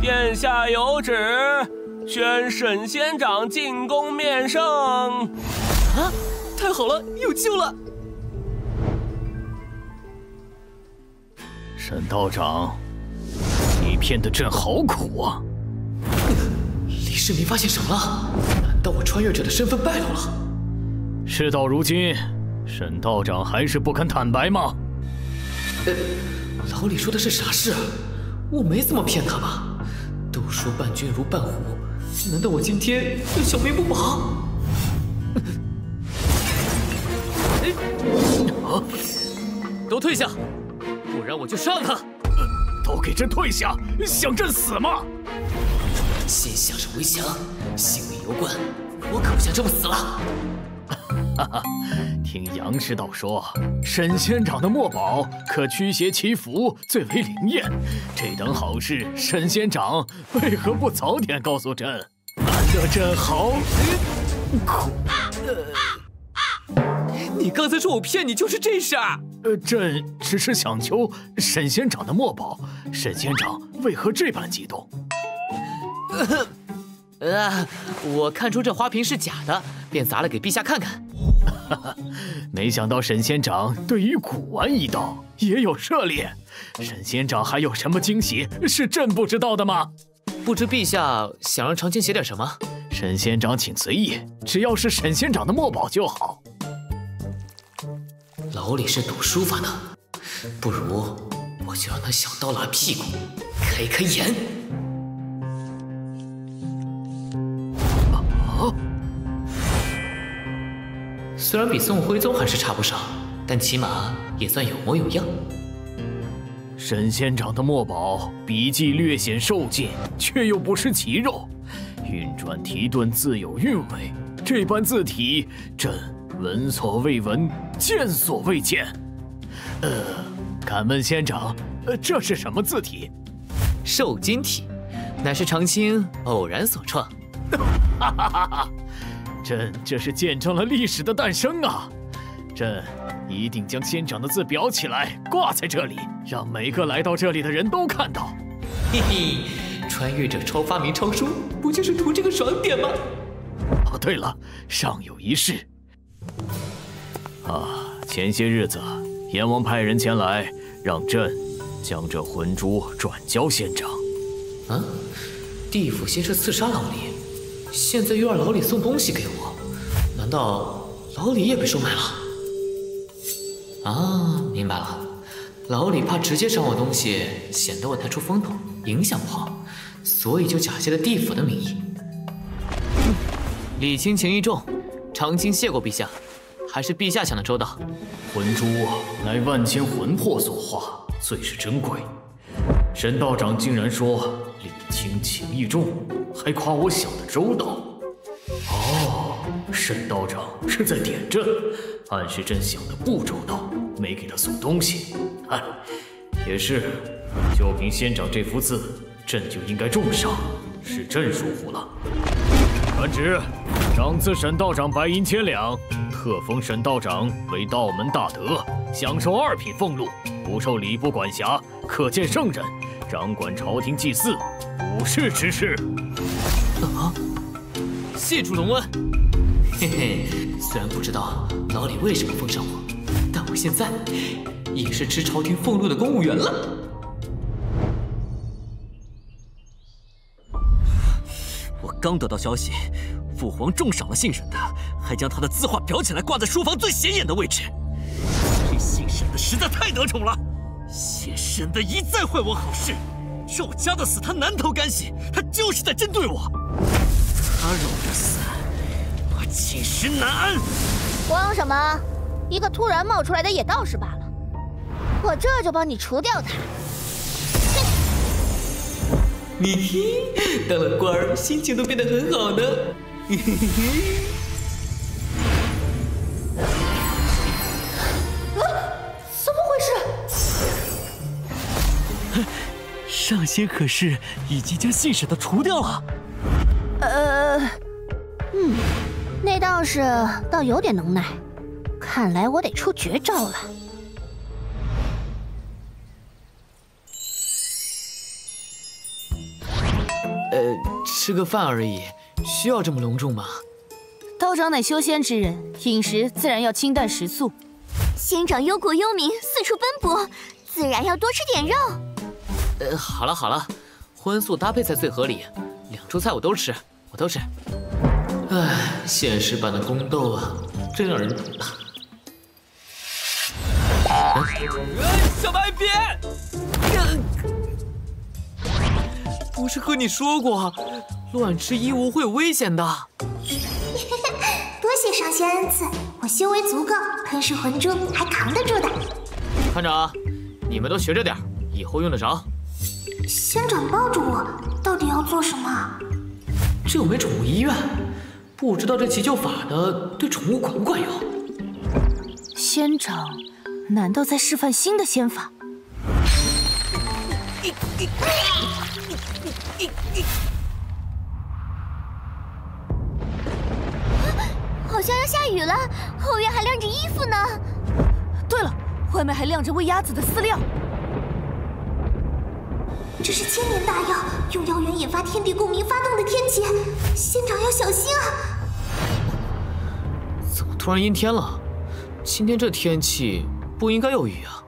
殿下有旨，宣沈仙长进宫面圣。啊！太好了，有救了！沈道长，你骗的朕好苦啊！李世民发现什么了？难道我穿越者的身份败露了？事到如今，沈道长还是不肯坦白吗？老李说的是啥事？我没怎么骗他吧？都说伴君如伴虎，难道我今天就小命不保？啊！都退下，不然我就杀了他！都给朕退下，想朕死吗？心想着为强，性命攸关，我可不想这么死了。 哈哈，听杨师道说，沈仙长的墨宝可驱邪祈福，最为灵验。这等好事，沈仙长为何不早点告诉朕？难得朕好苦。你刚才说我骗你，就是这事儿。朕只是想求沈仙长的墨宝，沈仙长为何这般激动？我看出这花瓶是假的，便砸了给陛下看看。 没想到沈仙长对于古玩一道也有涉猎，沈仙长还有什么惊喜是朕不知道的吗？不知陛下想让长卿写点什么？沈仙长请随意，只要是沈仙长的墨宝就好。老李是懂书法的，不如我就让他小刀拉屁股，开开眼。啊！ 虽然比宋徽宗还是差不少，但起码也算有模有样。沈仙长的墨宝笔迹略显瘦劲，却又不失其肉，运转提顿自有韵味。这般字体，朕闻所未闻，见所未见。敢问仙长，这是什么字体？瘦金体，乃是长卿偶然所创。哈哈哈哈！ 朕这是见证了历史的诞生啊！朕一定将仙长的字裱起来，挂在这里，让每个来到这里的人都看到。嘿嘿，穿越者超发明超书，不就是图这个爽点吗？哦，对了，尚有一事。啊，前些日子，阎王派人前来，让朕将这魂珠转交仙长。啊，地府先是刺杀老李。 现在又让老李送东西给我，难道老李也被收买了？啊，明白了，老李怕直接赏我东西，显得我太出风头，影响不好，所以就假借了地府的名义。李卿情义重，长卿谢过陛下，还是陛下想的周到。魂珠乃万千魂魄所化，最是珍贵。沈道长竟然说李卿情义重。 还夸我想的周到，哦，沈道长是在点朕，暗示朕想的不周到，没给他送东西。哎，也是，就凭仙长这幅字，朕就应该重赏，是朕疏忽了。传旨，赏赐沈道长白银1000两，特封沈道长为道门大德，享受2品俸禄，不受礼部管辖，可见圣人，掌管朝廷祭祀。 武士之事啊！谢主隆恩。嘿嘿，虽然不知道老李为什么封赏我，但我现在也是吃朝廷俸禄的公务员了。我刚得到消息，父皇重赏了姓沈的，还将他的字画裱起来挂在书房最显眼的位置。这姓沈的实在太得宠了，姓沈的一再坏我好事。 是我家的死，他难逃干系，他就是在针对我。他惹的死，我寝食难安。慌什么？一个突然冒出来的野道士罢了，我这就帮你除掉他。你当了官儿，心情都变得很好呢。啊！怎么回事？ 上仙可是已经将姓沈的除掉了。那道士倒有点能耐，看来我得出绝招了。吃个饭而已，需要这么隆重吗？道长乃修仙之人，饮食自然要清淡食素。仙长忧国忧民，四处奔波，自然要多吃点肉。好了好了，荤素搭配才最合理，两株菜我都吃，我都吃。唉，现实版的宫斗啊，真让人头大。 小白别！不是和你说过，乱吃衣物会有危险的。多谢上仙恩赐，我修为足够，吞噬魂珠还扛得住的。看着啊，你们都学着点，以后用得着。仙长抱着我，到底要做什么？这又没宠物医院，不知道这急救法的对宠物管不管用。仙长。 难道在示范新的仙法？好像要下雨了，后院还晾着衣服呢。对了，外面还晾着喂鸭子的饲料。这是千年大药，用妖元引发天地共鸣发动的天劫，仙长要小心啊！怎么突然阴天了？今天这天气。 不应该有雨啊！